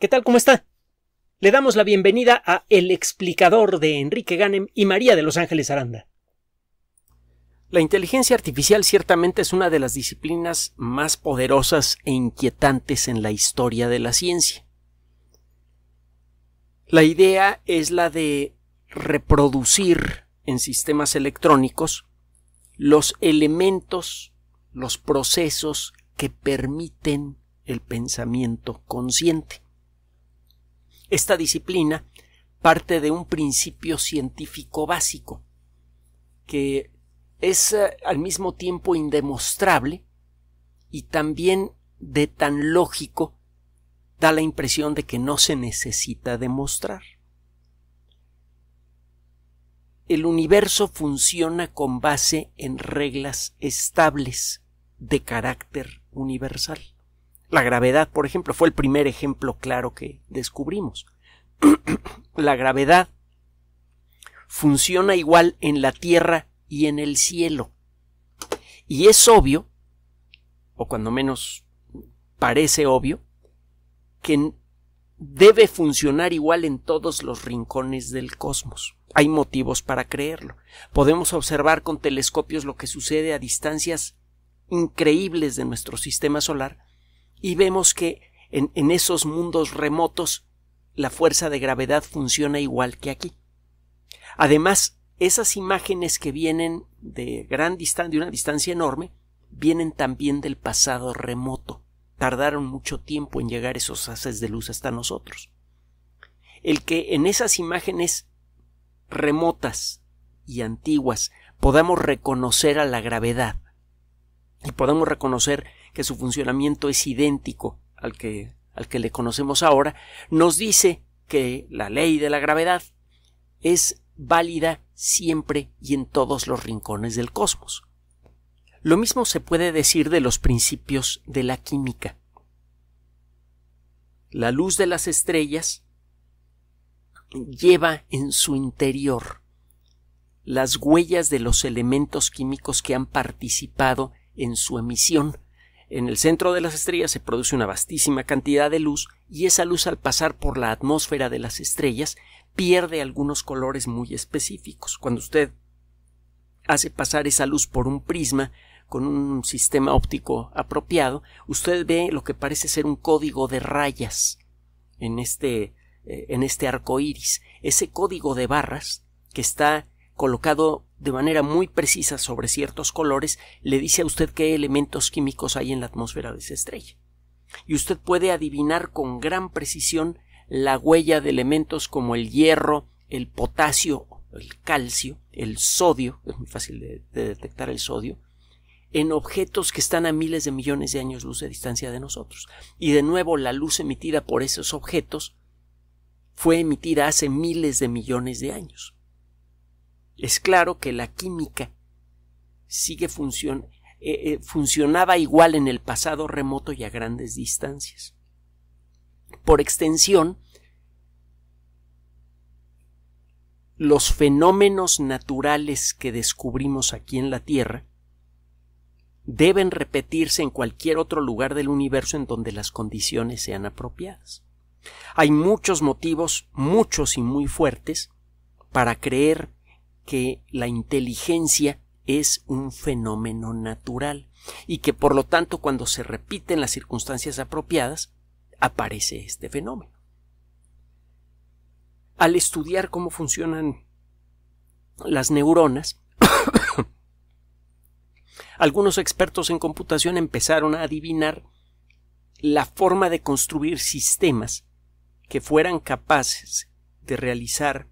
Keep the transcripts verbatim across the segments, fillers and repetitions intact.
¿Qué tal? ¿Cómo está? Le damos la bienvenida a El Explicador de Enrique Ganem y María de Los Ángeles Aranda. La inteligencia artificial ciertamente es una de las disciplinas más poderosas e inquietantes en la historia de la ciencia. La idea es la de reproducir en sistemas electrónicos los elementos, los procesos que permiten el pensamiento consciente. Esta disciplina parte de un principio científico básico que es al mismo tiempo indemostrable y también de tan lógico da la impresión de que no se necesita demostrar. El universo funciona con base en reglas estables de carácter universal. La gravedad, por ejemplo, fue el primer ejemplo claro que descubrimos. La gravedad funciona igual en la Tierra y en el cielo. Y es obvio, o cuando menos parece obvio, que debe funcionar igual en todos los rincones del cosmos. Hay motivos para creerlo. Podemos observar con telescopios lo que sucede a distancias increíbles de nuestro sistema solar y vemos que en, en esos mundos remotos la fuerza de gravedad funciona igual que aquí. Además, esas imágenes que vienen de, gran distan- de una distancia enorme vienen también del pasado remoto. Tardaron mucho tiempo en llegar esos haces de luz hasta nosotros. El que en esas imágenes remotas y antiguas podamos reconocer a la gravedad y podamos reconocer que su funcionamiento es idéntico al que, al que le conocemos ahora, nos dice que la ley de la gravedad es válida siempre y en todos los rincones del cosmos. Lo mismo se puede decir de los principios de la química. La luz de las estrellas lleva en su interior las huellas de los elementos químicos que han participado en su emisión. En el centro de las estrellas se produce una vastísima cantidad de luz y esa luz al pasar por la atmósfera de las estrellas pierde algunos colores muy específicos. Cuando usted hace pasar esa luz por un prisma con un sistema óptico apropiado, usted ve lo que parece ser un código de rayas en este, en este arco iris. Ese código de barras que está colocado de manera muy precisa sobre ciertos colores, le dice a usted qué elementos químicos hay en la atmósfera de esa estrella. Y usted puede adivinar con gran precisión la huella de elementos como el hierro, el potasio, el calcio, el sodio, es muy fácil de, de detectar el sodio, en objetos que están a miles de millones de años luz de distancia de nosotros. Y de nuevo la luz emitida por esos objetos fue emitida hace miles de millones de años. Es claro que la química sigue funcion- eh, eh, funcionaba igual en el pasado remoto y a grandes distancias. Por extensión, los fenómenos naturales que descubrimos aquí en la Tierra deben repetirse en cualquier otro lugar del universo en donde las condiciones sean apropiadas. Hay muchos motivos, muchos y muy fuertes, para creer que la inteligencia es un fenómeno natural y que por lo tanto cuando se repiten las circunstancias apropiadas aparece este fenómeno. Al estudiar cómo funcionan las neuronas, algunos expertos en computación empezaron a adivinar la forma de construir sistemas que fueran capaces de realizar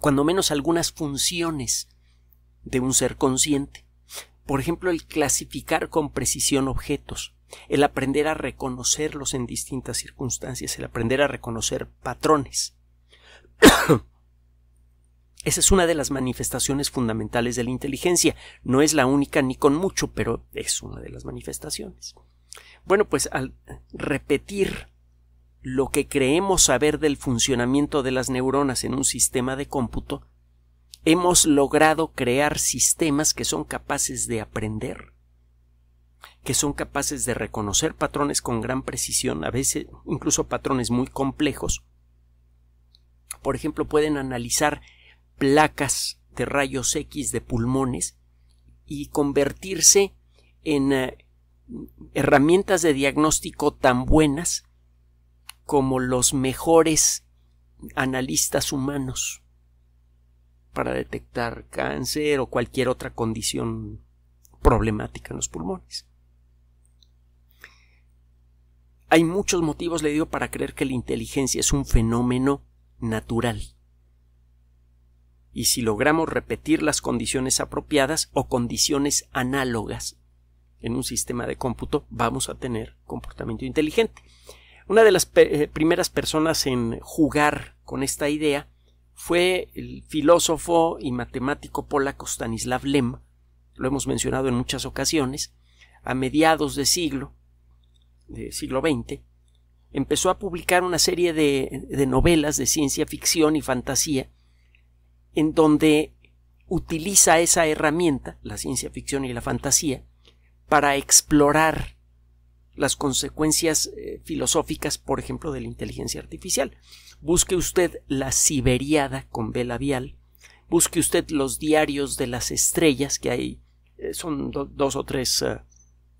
cuando menos algunas funciones de un ser consciente. Por ejemplo, el clasificar con precisión objetos, el aprender a reconocerlos en distintas circunstancias, el aprender a reconocer patrones. Esa es una de las manifestaciones fundamentales de la inteligencia. No es la única ni con mucho, pero es una de las manifestaciones. Bueno, pues al repetir lo que creemos saber del funcionamiento de las neuronas en un sistema de cómputo, hemos logrado crear sistemas que son capaces de aprender, que son capaces de reconocer patrones con gran precisión, a veces incluso patrones muy complejos. Por ejemplo, pueden analizar placas de rayos X de pulmones y convertirse en eh, herramientas de diagnóstico tan buenas como los mejores analistas humanos para detectar cáncer o cualquier otra condición problemática en los pulmones. Hay muchos motivos, le digo, para creer que la inteligencia es un fenómeno natural. Y si logramos repetir las condiciones apropiadas o condiciones análogas en un sistema de cómputo, vamos a tener comportamiento inteligente. Una de las pe- primeras personas en jugar con esta idea fue el filósofo y matemático polaco Stanisław Lem. Lo hemos mencionado en muchas ocasiones. A mediados de siglo, de siglo veinte, empezó a publicar una serie de, de novelas de ciencia ficción y fantasía en donde utiliza esa herramienta, la ciencia ficción y la fantasía, para explorar las consecuencias eh, filosóficas, por ejemplo, de la inteligencia artificial. Busque usted La Siberiada con Bela Vial, busque usted Los Diarios de las Estrellas, que hay, eh, son do, dos o tres, eh,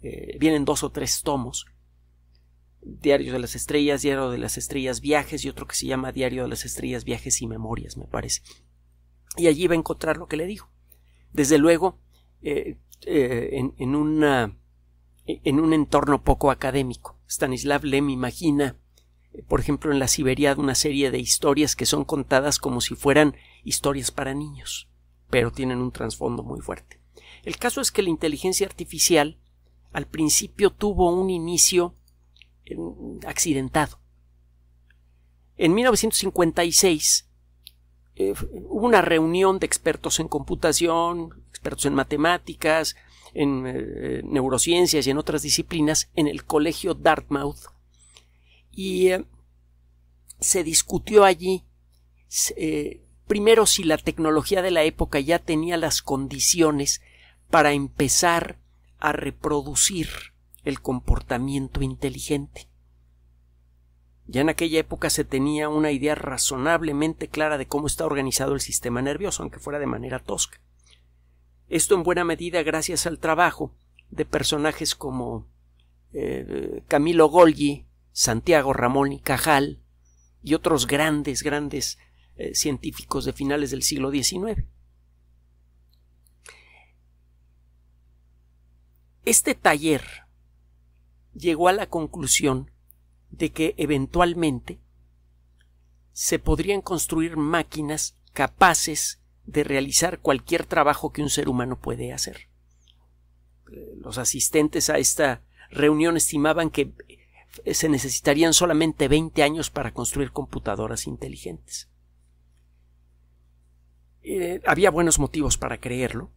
eh, vienen dos o tres tomos, Diarios de las Estrellas, Diario de las Estrellas Viajes, y otro que se llama Diario de las Estrellas Viajes y Memorias, me parece. Y allí va a encontrar lo que le digo. Desde luego, eh, eh, en, en, una, en un entorno poco académico. Stanisław Lem imagina, eh, por ejemplo, en La Siberiada, una serie de historias que son contadas como si fueran historias para niños, pero tienen un trasfondo muy fuerte. El caso es que la inteligencia artificial al principio tuvo un inicio eh, accidentado. En mil novecientos cincuenta y seis... Eh, hubo una reunión de expertos en computación, expertos en matemáticas, en eh, neurociencias y en otras disciplinas en el colegio Dartmouth, y eh, se discutió allí eh, primero si la tecnología de la época ya tenía las condiciones para empezar a reproducir el comportamiento inteligente. Ya en aquella época se tenía una idea razonablemente clara de cómo está organizado el sistema nervioso, aunque fuera de manera tosca. Esto en buena medida gracias al trabajo de personajes como eh, Camilo Golgi, Santiago Ramón y Cajal y otros grandes, grandes eh, científicos de finales del siglo diecinueve. Este taller llegó a la conclusión de que eventualmente se podrían construir máquinas capaces de realizar cualquier trabajo que un ser humano puede hacer. Los asistentes a esta reunión estimaban que se necesitarían solamente veinte años para construir computadoras inteligentes. Eh, había buenos motivos para creerlo.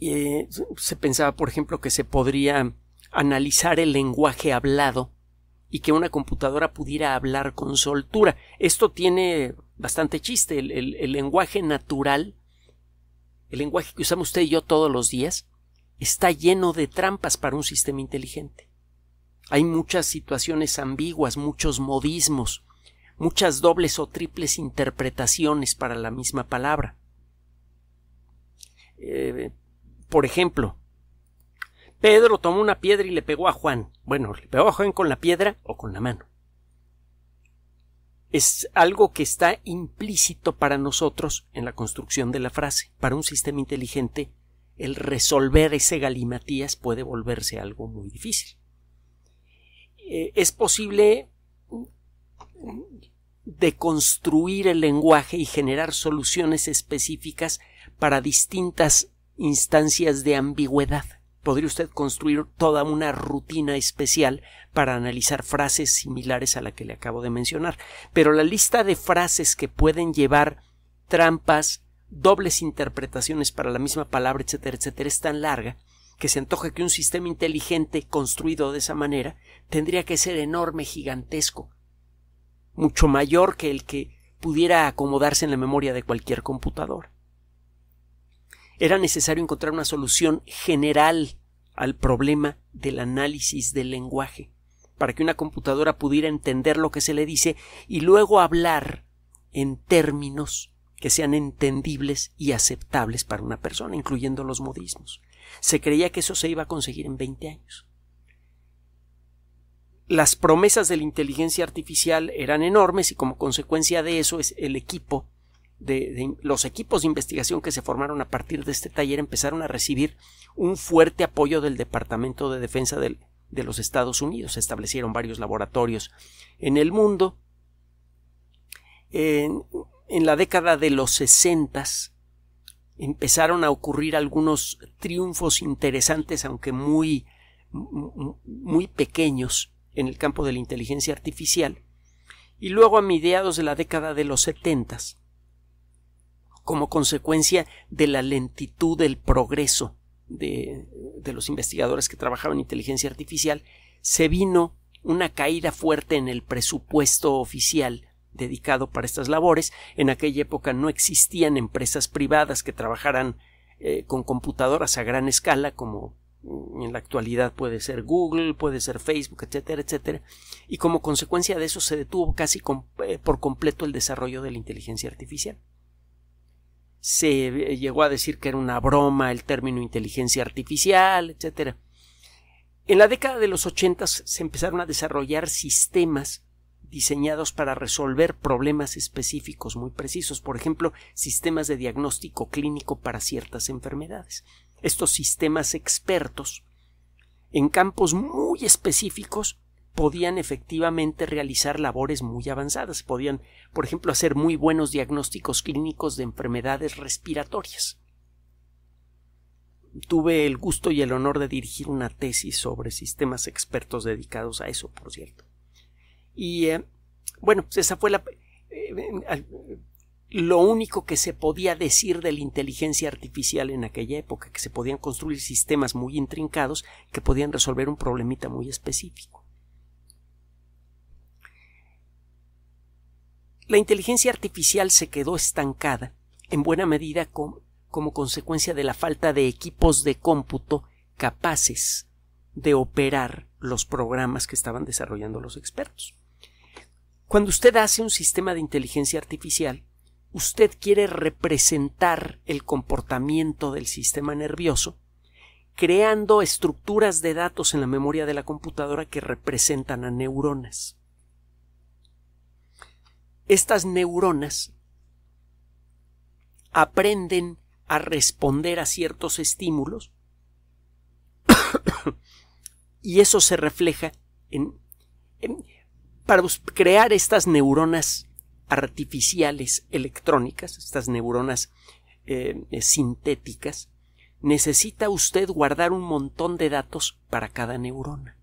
Eh, se pensaba, por ejemplo, que se podría analizar el lenguaje hablado y que una computadora pudiera hablar con soltura. Esto tiene bastante chiste. El, el, el lenguaje natural, el lenguaje que usamos usted y yo todos los días, está lleno de trampas para un sistema inteligente. Hay muchas situaciones ambiguas, muchos modismos, muchas dobles o triples interpretaciones para la misma palabra. Eh, por ejemplo, Pedro tomó una piedra y le pegó a Juan. Bueno, ¿le pegó a Juan con la piedra o con la mano? Es algo que está implícito para nosotros en la construcción de la frase. Para un sistema inteligente, el resolver ese galimatías puede volverse algo muy difícil. Eh, es posible deconstruir el lenguaje y generar soluciones específicas para distintas instancias de ambigüedad. Podría usted construir toda una rutina especial para analizar frases similares a la que le acabo de mencionar. Pero la lista de frases que pueden llevar trampas, dobles interpretaciones para la misma palabra, etcétera, etcétera, es tan larga que se antoja que un sistema inteligente construido de esa manera tendría que ser enorme, gigantesco, mucho mayor que el que pudiera acomodarse en la memoria de cualquier computadora. Era necesario encontrar una solución general al problema del análisis del lenguaje, para que una computadora pudiera entender lo que se le dice y luego hablar en términos que sean entendibles y aceptables para una persona, incluyendo los modismos. Se creía que eso se iba a conseguir en veinte años. Las promesas de la inteligencia artificial eran enormes y como consecuencia de eso es el equipo de, de los equipos de investigación que se formaron a partir de este taller empezaron a recibir un fuerte apoyo del Departamento de Defensa del, de los Estados Unidos. Se establecieron varios laboratorios en el mundo. En, en la década de los sesentas empezaron a ocurrir algunos triunfos interesantes, aunque muy, muy pequeños, en el campo de la inteligencia artificial, y luego a mediados de la década de los setentas, como consecuencia de la lentitud del progreso de, de los investigadores que trabajaban en inteligencia artificial, se vino una caída fuerte en el presupuesto oficial dedicado para estas labores. En aquella época no existían empresas privadas que trabajaran eh, con computadoras a gran escala como en la actualidad puede ser Google, puede ser Facebook, etcétera, etcétera, y como consecuencia de eso se detuvo casi com- por completo el desarrollo de la inteligencia artificial. Se llegó a decir que era una broma el término inteligencia artificial, etcétera. En la década de los ochentas se empezaron a desarrollar sistemas diseñados para resolver problemas específicos muy precisos, por ejemplo, sistemas de diagnóstico clínico para ciertas enfermedades. Estos sistemas expertos en campos muy específicos podían efectivamente realizar labores muy avanzadas. Podían, por ejemplo, hacer muy buenos diagnósticos clínicos de enfermedades respiratorias. Tuve el gusto y el honor de dirigir una tesis sobre sistemas expertos dedicados a eso, por cierto. Y eh, bueno, esa fue la... Eh, eh, Lo único que se podía decir de la inteligencia artificial en aquella época, que se podían construir sistemas muy intrincados que podían resolver un problemita muy específico. La inteligencia artificial se quedó estancada en buena medida como, como consecuencia de la falta de equipos de cómputo capaces de operar los programas que estaban desarrollando los expertos. Cuando usted hace un sistema de inteligencia artificial, usted quiere representar el comportamiento del sistema nervioso creando estructuras de datos en la memoria de la computadora que representan a neuronas. Estas neuronas aprenden a responder a ciertos estímulos y eso se refleja en, en para crear estas neuronas artificiales electrónicas, estas neuronas eh, sintéticas, necesita usted guardar un montón de datos para cada neurona.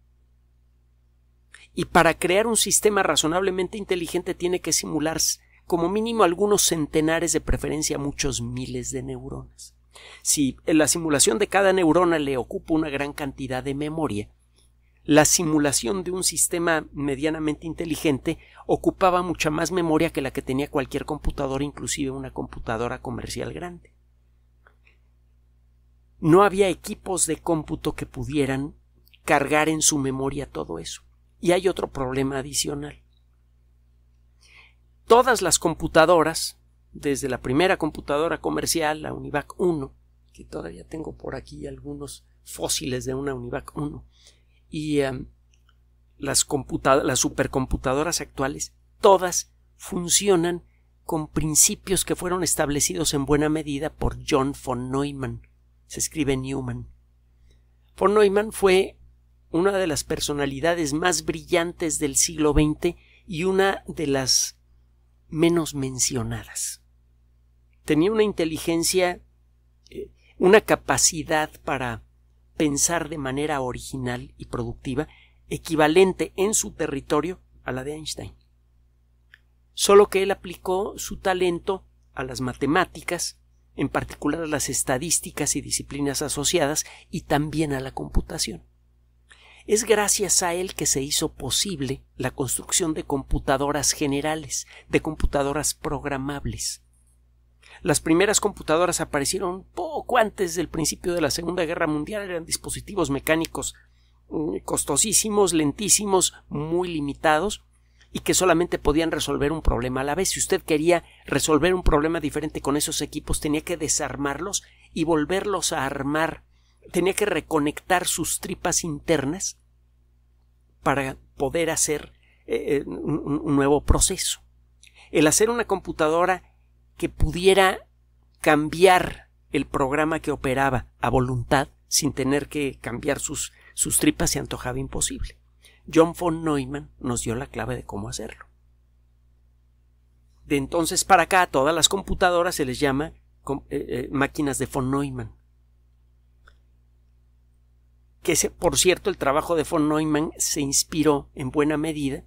Y para crear un sistema razonablemente inteligente tiene que simular como mínimo algunos centenares, de preferencia muchos miles de neuronas. Si la simulación de cada neurona le ocupa una gran cantidad de memoria, la simulación de un sistema medianamente inteligente ocupaba mucha más memoria que la que tenía cualquier computadora, inclusive una computadora comercial grande. No había equipos de cómputo que pudieran cargar en su memoria todo eso. Y hay otro problema adicional. Todas las computadoras, desde la primera computadora comercial, la Univac uno, que todavía tengo por aquí algunos fósiles de una Univac uno, y um, las, computa- las supercomputadoras actuales, todas funcionan con principios que fueron establecidos en buena medida por John von Neumann. Se escribe Newman. Von Neumann fue una de las personalidades más brillantes del siglo veinte y una de las menos mencionadas. Tenía una inteligencia, eh, una capacidad para pensar de manera original y productiva, equivalente en su territorio a la de Einstein. Solo que él aplicó su talento a las matemáticas, en particular a las estadísticas y disciplinas asociadas, y también a la computación. Es gracias a él que se hizo posible la construcción de computadoras generales, de computadoras programables. Las primeras computadoras aparecieron poco antes del principio de la Segunda Guerra Mundial. Eran dispositivos mecánicos costosísimos, lentísimos, muy limitados, y que solamente podían resolver un problema a la vez. Si usted quería resolver un problema diferente con esos equipos, tenía que desarmarlos y volverlos a armar. Tenía que reconectar sus tripas internas para poder hacer eh, un, un nuevo proceso. El hacer una computadora que pudiera cambiar el programa que operaba a voluntad sin tener que cambiar sus, sus tripas se antojaba imposible. John von Neumann nos dio la clave de cómo hacerlo. De entonces para acá, a todas las computadoras se les llama eh, máquinas de von Neumann. Que, se, por cierto, el trabajo de von Neumann se inspiró en buena medida.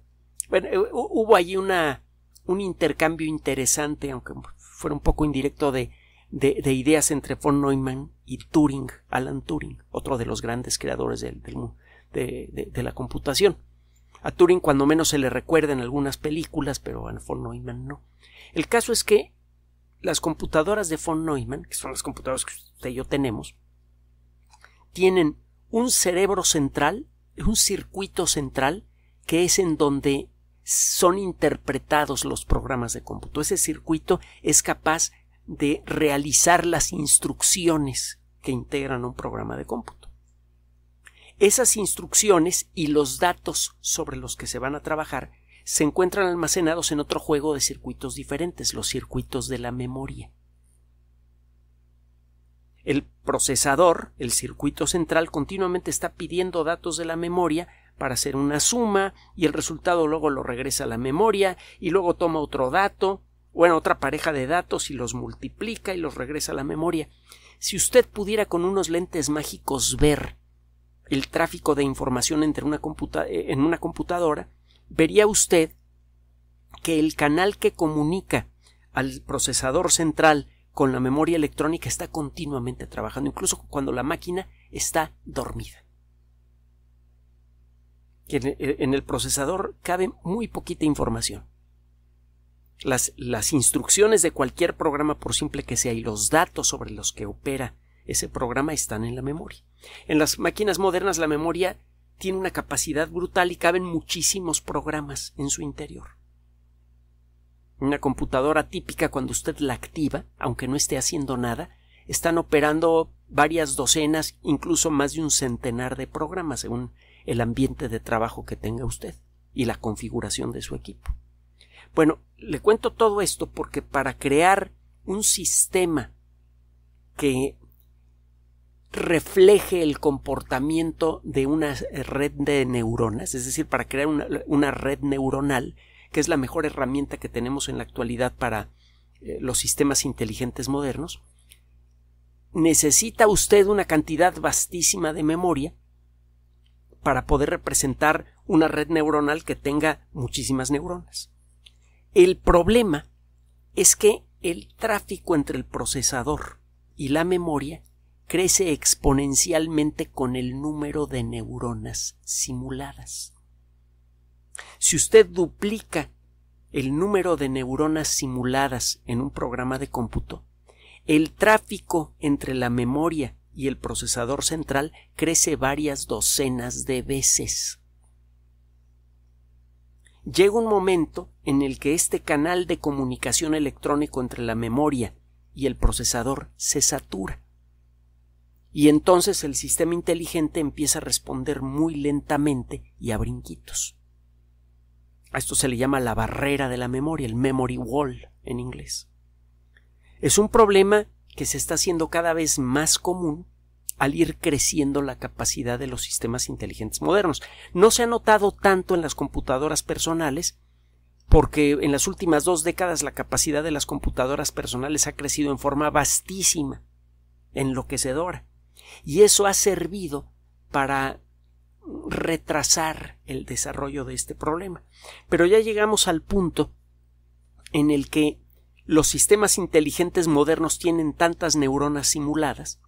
Bueno, hubo allí una, un intercambio interesante, aunque fuera un poco indirecto, de, de, de ideas entre von Neumann y Turing, Alan Turing, otro de los grandes creadores del, del mundo. De, de, de la computación. A Turing cuando menos se le recuerda en algunas películas, pero a von Neumann no. El caso es que las computadoras de von Neumann, que son las computadoras que usted y yo tenemos, tienen un cerebro central, un circuito central, que es en donde son interpretados los programas de cómputo. Ese circuito es capaz de realizar las instrucciones que integran un programa de cómputo. Esas instrucciones y los datos sobre los que se van a trabajar se encuentran almacenados en otro juego de circuitos diferentes, los circuitos de la memoria. El procesador, el circuito central, continuamente está pidiendo datos de la memoria para hacer una suma y el resultado luego lo regresa a la memoria y luego toma otro dato, bueno, otra pareja de datos y los multiplica y los regresa a la memoria. Si usted pudiera con unos lentes mágicos ver el tráfico de información entre una computa- en una computadora, vería usted que el canal que comunica al procesador central con la memoria electrónica está continuamente trabajando, incluso cuando la máquina está dormida. En el procesador cabe muy poquita información. Las, las instrucciones de cualquier programa, por simple que sea, y los datos sobre los que opera ese programa están en la memoria. En las máquinas modernas la memoria tiene una capacidad brutal y caben muchísimos programas en su interior. Una computadora típica, cuando usted la activa, aunque no esté haciendo nada, están operando varias docenas, incluso más de un centenar de programas según el ambiente de trabajo que tenga usted y la configuración de su equipo. Bueno, le cuento todo esto porque para crear un sistema que refleje el comportamiento de una red de neuronas, es decir, para crear una, una red neuronal, que es la mejor herramienta que tenemos en la actualidad para eh, los sistemas inteligentes modernos, necesita usted una cantidad vastísima de memoria para poder representar una red neuronal que tenga muchísimas neuronas. El problema es que el tráfico entre el procesador y la memoria crece exponencialmente con el número de neuronas simuladas. Si usted duplica el número de neuronas simuladas en un programa de cómputo, el tráfico entre la memoria y el procesador central crece varias docenas de veces. Llega un momento en el que este canal de comunicación electrónico entre la memoria y el procesador se satura. Y entonces el sistema inteligente empieza a responder muy lentamente y a brinquitos. A esto se le llama la barrera de la memoria, el memory wall en inglés. Es un problema que se está haciendo cada vez más común al ir creciendo la capacidad de los sistemas inteligentes modernos. No se ha notado tanto en las computadoras personales, porque en las últimas dos décadas la capacidad de las computadoras personales ha crecido en forma vastísima, enloquecedora. Y eso ha servido para retrasar el desarrollo de este problema. Pero ya llegamos al punto en el que los sistemas inteligentes modernos tienen tantas neuronas simuladas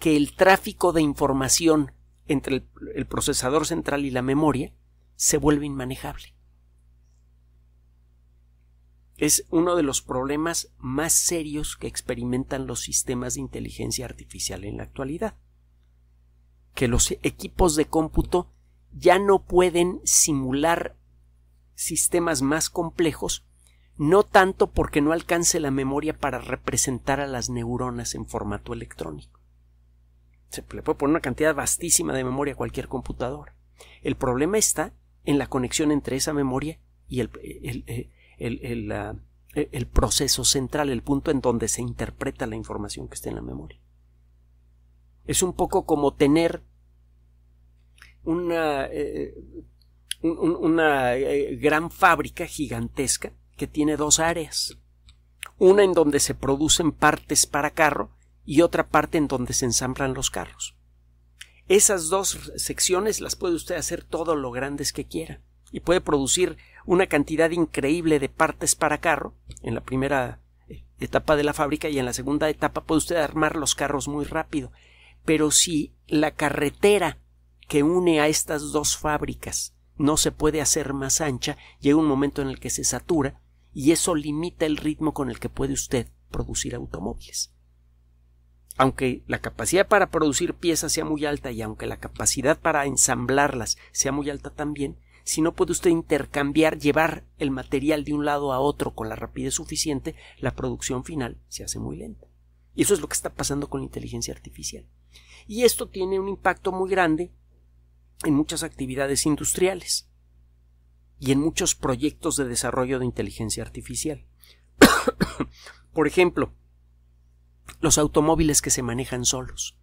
que el tráfico de información entre el, el procesador central y la memoria se vuelve inmanejable. es uno de los problemas más serios que experimentan los sistemas de inteligencia artificial en la actualidad. Que los equipos de cómputo ya no pueden simular sistemas más complejos, no tanto porque no alcance la memoria para representar a las neuronas en formato electrónico. Se le puede poner una cantidad vastísima de memoria a cualquier computadora. El problema está en la conexión entre esa memoria y el, el, el, el, el, la, el proceso central, el punto en donde se interpreta la información que está en la memoria. Es un poco como tener una, eh, un, una eh, gran fábrica gigantesca que tiene dos áreas, una en donde se producen partes para carro y otra parte en donde se ensamblan los carros. Esas dos secciones las puede usted hacer todo lo grandes que quiera y puede producir una cantidad increíble de partes para carro en la primera etapa de la fábrica, y en la segunda etapa puede usted armar los carros muy rápido. Pero si la carretera que une a estas dos fábricas no se puede hacer más ancha, llega un momento en el que se satura y eso limita el ritmo con el que puede usted producir automóviles. Aunque la capacidad para producir piezas sea muy alta y aunque la capacidad para ensamblarlas sea muy alta también, si no puede usted intercambiar, llevar el material de un lado a otro con la rapidez suficiente, la producción final se hace muy lenta. Y eso es lo que está pasando con la inteligencia artificial. Y esto tiene un impacto muy grande en muchas actividades industriales y en muchos proyectos de desarrollo de inteligencia artificial. Por ejemplo, los automóviles que se manejan solos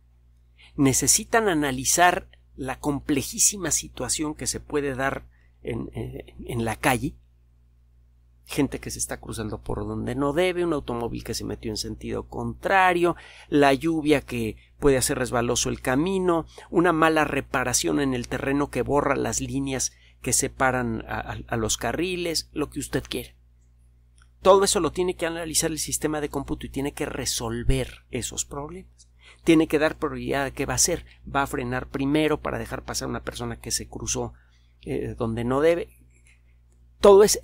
necesitan analizar la complejísima situación que se puede dar en, en, en la calle. Gente que se está cruzando por donde no debe, un automóvil que se metió en sentido contrario, la lluvia que puede hacer resbaloso el camino, una mala reparación en el terreno que borra las líneas que separan a, a, a los carriles, lo que usted quiera. Todo eso lo tiene que analizar el sistema de cómputo y tiene que resolver esos problemas. Tiene que dar prioridad a qué va a hacer. Va a frenar primero para dejar pasar a una persona que se cruzó eh, donde no debe. Todo es...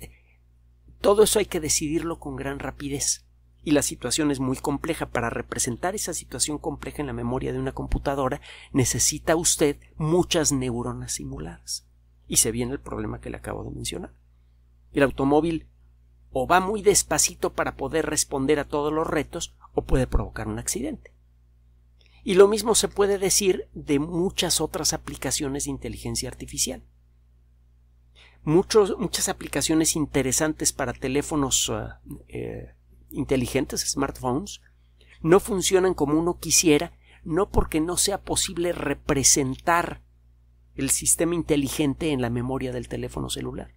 Todo eso hay que decidirlo con gran rapidez y la situación es muy compleja. Para representar esa situación compleja en la memoria de una computadora necesita usted muchas neuronas simuladas y se viene el problema que le acabo de mencionar. El automóvil o va muy despacito para poder responder a todos los retos o puede provocar un accidente. Y lo mismo se puede decir de muchas otras aplicaciones de inteligencia artificial. Muchos, muchas aplicaciones interesantes para teléfonos uh, eh, inteligentes, smartphones, no funcionan como uno quisiera, no porque no sea posible representar el sistema inteligente en la memoria del teléfono celular,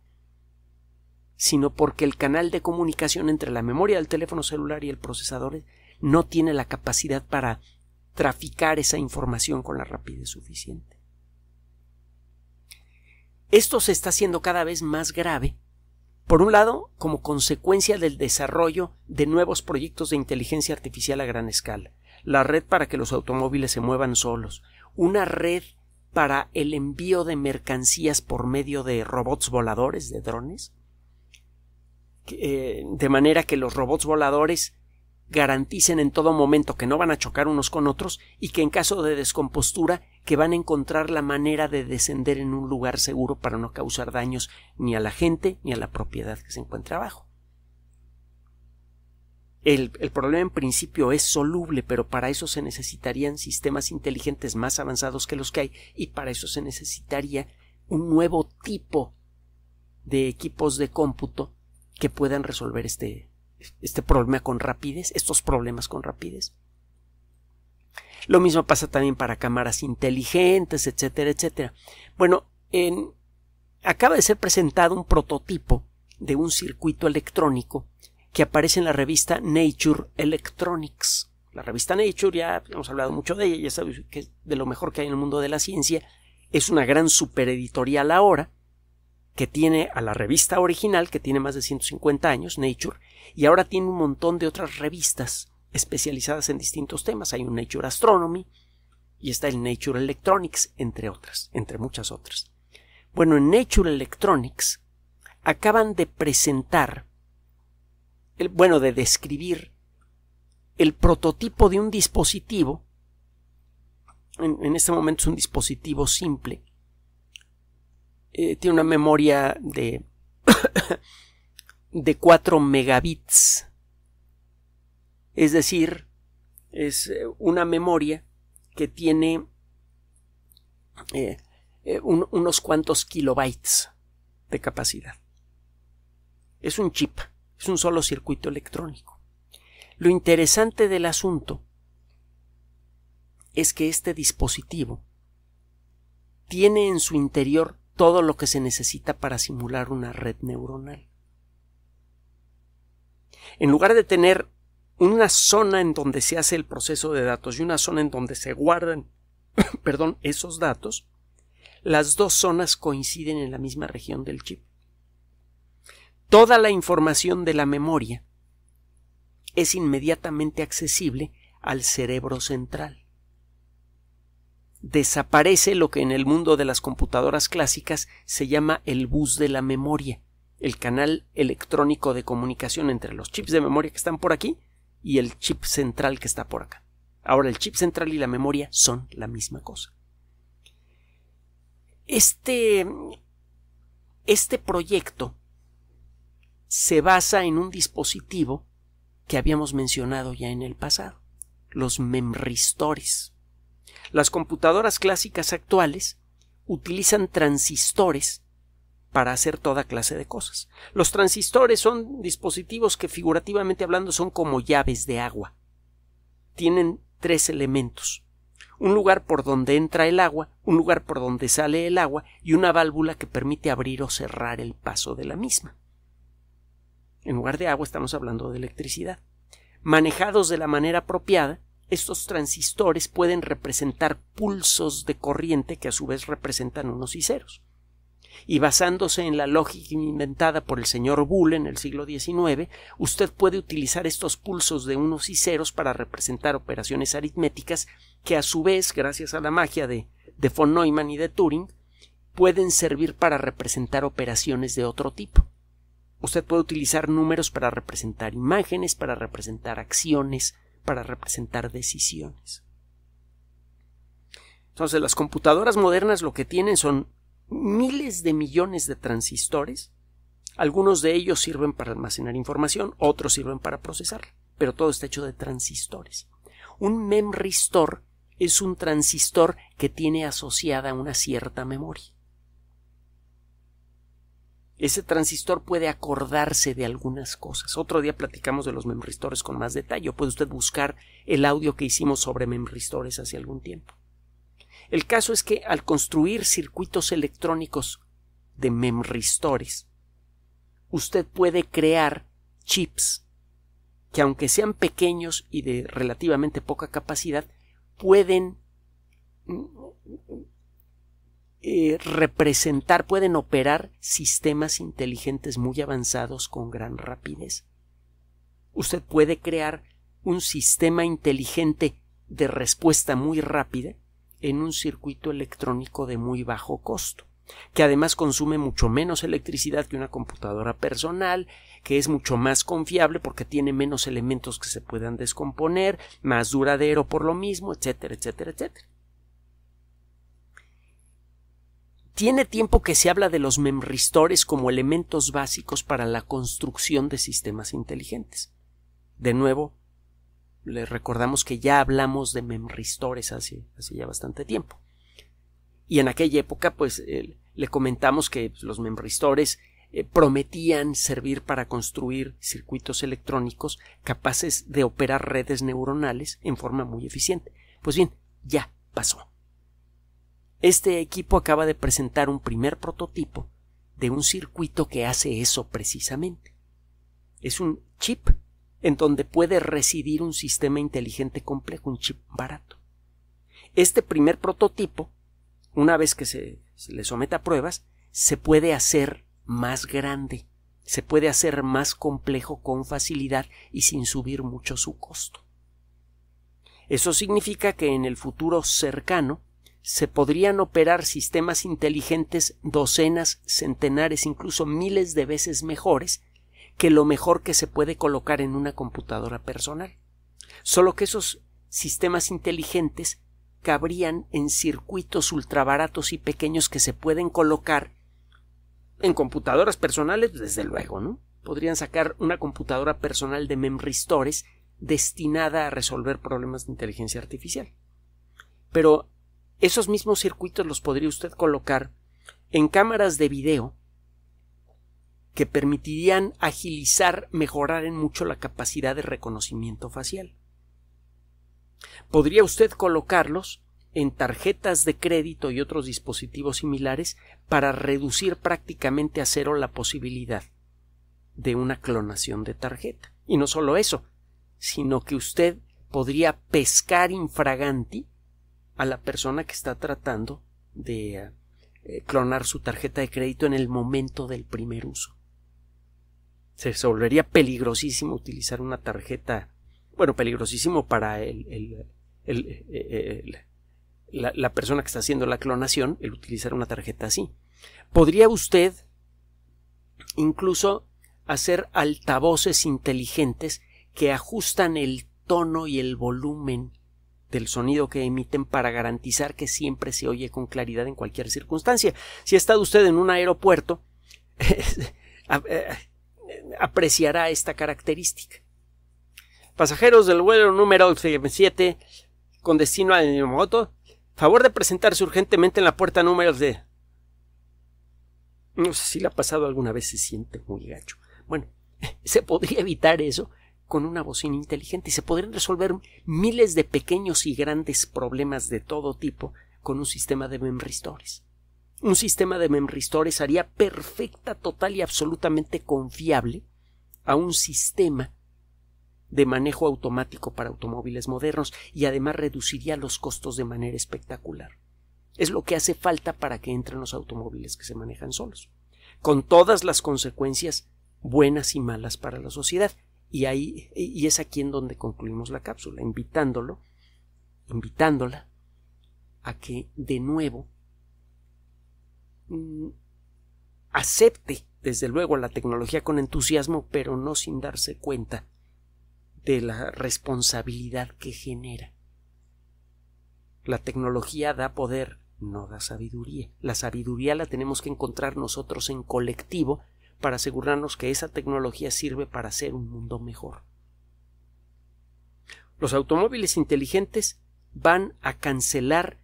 sino porque el canal de comunicación entre la memoria del teléfono celular y el procesador no tiene la capacidad para traficar esa información con la rapidez suficiente. Esto se está haciendo cada vez más grave, por un lado, como consecuencia del desarrollo de nuevos proyectos de inteligencia artificial a gran escala. La red para que los automóviles se muevan solos, una red para el envío de mercancías por medio de robots voladores, de drones, eh, de manera que los robots voladores garanticen en todo momento que no van a chocar unos con otros y que en caso de descompostura que van a encontrar la manera de descender en un lugar seguro para no causar daños ni a la gente ni a la propiedad que se encuentra abajo. El, el problema en principio es soluble, pero para eso se necesitarían sistemas inteligentes más avanzados que los que hay y para eso se necesitaría un nuevo tipo de equipos de cómputo que puedan resolver este, este problema con rapidez, estos problemas con rapidez. Lo mismo pasa también para cámaras inteligentes, etcétera, etcétera. Bueno, en, acaba de ser presentado un prototipo de un circuito electrónico que aparece en la revista Nature Electronics. La revista Nature, ya hemos hablado mucho de ella, ya sabéis que es de lo mejor que hay en el mundo de la ciencia. Es una gran supereditorial ahora que tiene a la revista original, que tiene más de ciento cincuenta años, Nature, y ahora tiene un montón de otras revistas especializadas en distintos temas. Hay un Nature Astronomy y está el Nature Electronics, entre otras, entre muchas otras. Bueno, en Nature Electronics acaban de presentar el, bueno, de describir el prototipo de un dispositivo. En, en este momento es un dispositivo simple. Eh, tiene una memoria de, de cuatro megabits. Es decir, es una memoria que tiene eh, un, unos cuantos kilobytes de capacidad. Es un chip, es un solo circuito electrónico. Lo interesante del asunto es que este dispositivo tiene en su interior todo lo que se necesita para simular una red neuronal. En lugar de tener una zona en donde se hace el proceso de datos y una zona en donde se guardan perdón, esos datos, las dos zonas coinciden en la misma región del chip. Toda la información de la memoria es inmediatamente accesible al cerebro central. Desaparece lo que en el mundo de las computadoras clásicas se llama el bus de la memoria, el canal electrónico de comunicación entre los chips de memoria que están por aquí y el chip central que está por acá. Ahora el chip central y la memoria son la misma cosa. Este, este proyecto se basa en un dispositivo que habíamos mencionado ya en el pasado, los memristores. Las computadoras clásicas actuales utilizan transistores para hacer toda clase de cosas. Los transistores son dispositivos que, figurativamente hablando, son como llaves de agua. Tienen tres elementos: un lugar por donde entra el agua, un lugar por donde sale el agua y una válvula que permite abrir o cerrar el paso de la misma. En lugar de agua estamos hablando de electricidad. Manejados de la manera apropiada, estos transistores pueden representar pulsos de corriente que a su vez representan unos y ceros. Y basándose en la lógica inventada por el señor Boole en el siglo diecinueve, usted puede utilizar estos pulsos de unos y ceros para representar operaciones aritméticas que a su vez, gracias a la magia de, de von Neumann y de Turing, pueden servir para representar operaciones de otro tipo. Usted puede utilizar números para representar imágenes, para representar acciones, para representar decisiones. Entonces, las computadoras modernas lo que tienen son miles de millones de transistores. Algunos de ellos sirven para almacenar información, otros sirven para procesarla, pero todo está hecho de transistores. Un memristor es un transistor que tiene asociada una cierta memoria. Ese transistor puede acordarse de algunas cosas. Otro día platicamos de los memristores con más detalle. Puede usted buscar el audio que hicimos sobre memristores hace algún tiempo. El caso es que al construir circuitos electrónicos de memristores, usted puede crear chips que, aunque sean pequeños y de relativamente poca capacidad, pueden Eh, representar, pueden operar sistemas inteligentes muy avanzados con gran rapidez. Usted puede crear un sistema inteligente de respuesta muy rápida en un circuito electrónico de muy bajo costo, que además consume mucho menos electricidad que una computadora personal, que es mucho más confiable porque tiene menos elementos que se puedan descomponer, más duradero por lo mismo, etcétera, etcétera, etcétera. Tiene tiempo que se habla de los memristores como elementos básicos para la construcción de sistemas inteligentes. De nuevo, les recordamos que ya hablamos de memristores hace, hace ya bastante tiempo. Y en aquella época, pues, eh, le comentamos que los memristores eh, prometían servir para construir circuitos electrónicos capaces de operar redes neuronales en forma muy eficiente. Pues bien, ya pasó. Este equipo acaba de presentar un primer prototipo de un circuito que hace eso precisamente. Es un chip en donde puede residir un sistema inteligente complejo, un chip barato. Este primer prototipo, una vez que se, se le someta a pruebas, se puede hacer más grande, se puede hacer más complejo con facilidad y sin subir mucho su costo. Eso significa que en el futuro cercano se podrían operar sistemas inteligentes docenas, centenares, incluso miles de veces mejores que lo mejor que se puede colocar en una computadora personal. Solo que esos sistemas inteligentes cabrían en circuitos ultrabaratos y pequeños que se pueden colocar en computadoras personales, desde luego, ¿no? Podrían sacar una computadora personal de Memristores destinada a resolver problemas de inteligencia artificial. Pero esos mismos circuitos los podría usted colocar en cámaras de video que permitirían agilizar, mejorar en mucho la capacidad de reconocimiento facial. Podría usted colocarlos en tarjetas de crédito y otros dispositivos similares para reducir prácticamente a cero la posibilidad de una clonación de tarjeta. Y no solo eso, sino que usted podría pescar infraganti a la persona que está tratando de eh, clonar su tarjeta de crédito en el momento del primer uso. Se volvería peligrosísimo utilizar una tarjeta, bueno, peligrosísimo para el, el, el, el, el, la, la persona que está haciendo la clonación, el utilizar una tarjeta así. Podría usted incluso hacer altavoces inteligentes que ajustan el tono y el volumen del sonido que emiten para garantizar que siempre se oye con claridad en cualquier circunstancia. Si ha estado usted en un aeropuerto, apreciará esta característica. Pasajeros del vuelo número siete con destino a Yamamoto, favor de presentarse urgentemente en la puerta número de... No sé si le ha pasado alguna vez, se siente muy gacho. Bueno, se podría evitar eso con una bocina inteligente y se podrían resolver miles de pequeños y grandes problemas de todo tipo con un sistema de memristores. Un sistema de memristores haría perfecta, total y absolutamente confiable a un sistema de manejo automático para automóviles modernos y además reduciría los costos de manera espectacular. Es lo que hace falta para que entren los automóviles que se manejan solos, con todas las consecuencias buenas y malas para la sociedad. Y ahí, y es aquí en donde concluimos la cápsula, invitándolo, invitándola a que de nuevo acepte desde luego la tecnología con entusiasmo, pero no sin darse cuenta de la responsabilidad que genera. La tecnología da poder, no da sabiduría. La sabiduría la tenemos que encontrar nosotros en colectivo para asegurarnos que esa tecnología sirve para hacer un mundo mejor. Los automóviles inteligentes van a cancelar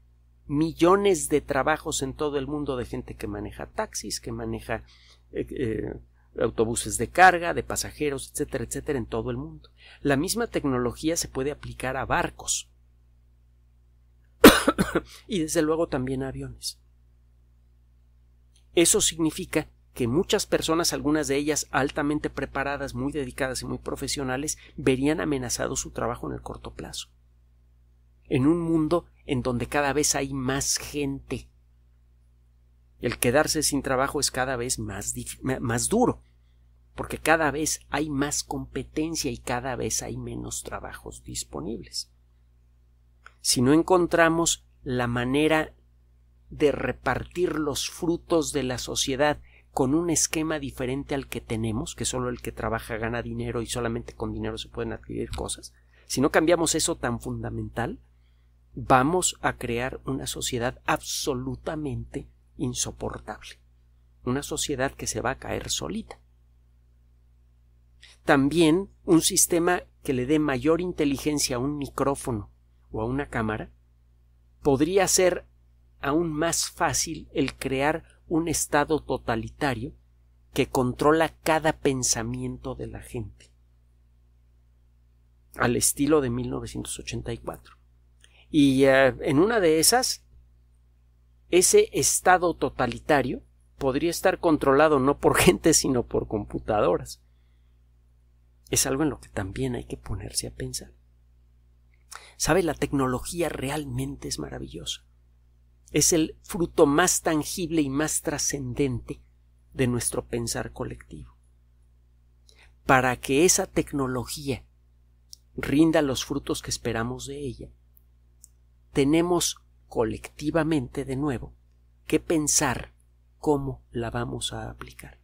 millones de trabajos en todo el mundo de gente que maneja taxis, que maneja eh, eh, autobuses de carga, de pasajeros, etcétera, etcétera, en todo el mundo. La misma tecnología se puede aplicar a barcos y desde luego también a aviones. Eso significa que muchas personas, algunas de ellas altamente preparadas, muy dedicadas y muy profesionales, verían amenazado su trabajo en el corto plazo. En un mundo en donde cada vez hay más gente, el quedarse sin trabajo es cada vez más, más duro, porque cada vez hay más competencia y cada vez hay menos trabajos disponibles. Si no encontramos la manera de repartir los frutos de la sociedad con un esquema diferente al que tenemos, que solo el que trabaja gana dinero y solamente con dinero se pueden adquirir cosas, si no cambiamos eso tan fundamental, vamos a crear una sociedad absolutamente insoportable, una sociedad que se va a caer solita. También un sistema que le dé mayor inteligencia a un micrófono o a una cámara podría ser aún más fácil el crear un estado totalitario que controla cada pensamiento de la gente, al estilo de mil novecientos ochenta y cuatro. Y uh, en una de esas, ese estado totalitario podría estar controlado no por gente, sino por computadoras. Es algo en lo que también hay que ponerse a pensar. ¿Sabe? La tecnología realmente es maravillosa. Es el fruto más tangible y más trascendente de nuestro pensar colectivo. Para que esa tecnología rinda los frutos que esperamos de ella, tenemos colectivamente de nuevo que pensar cómo la vamos a aplicar,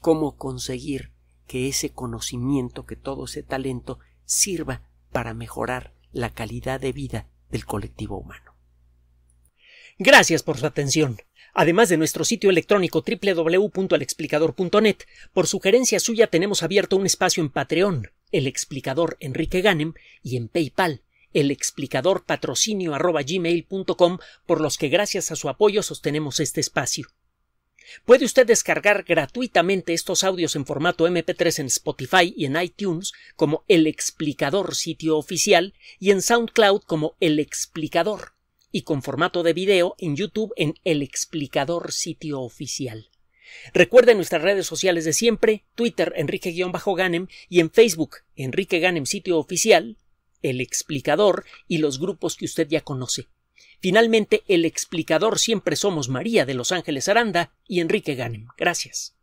cómo conseguir que ese conocimiento, que todo ese talento sirva para mejorar la calidad de vida del colectivo humano. Gracias por su atención. Además de nuestro sitio electrónico doble u doble u doble u punto el explicador punto net, por sugerencia suya tenemos abierto un espacio en Patreon, El Explicador Enrique Ganem, y en PayPal, el explicador patrocinio arroba gmail punto com, por los que gracias a su apoyo sostenemos este espacio. Puede usted descargar gratuitamente estos audios en formato eme pe tres en Spotify y en iTunes como El Explicador Sitio Oficial y en SoundCloud como El Explicador y con formato de video en YouTube en El Explicador Sitio Oficial. Recuerde nuestras redes sociales de siempre, Twitter Enrique-Ganem y en Facebook Enrique Ganem Sitio Oficial, El Explicador y los grupos que usted ya conoce. Finalmente, El Explicador siempre somos María de Los Ángeles Aranda y Enrique Ganem. Gracias.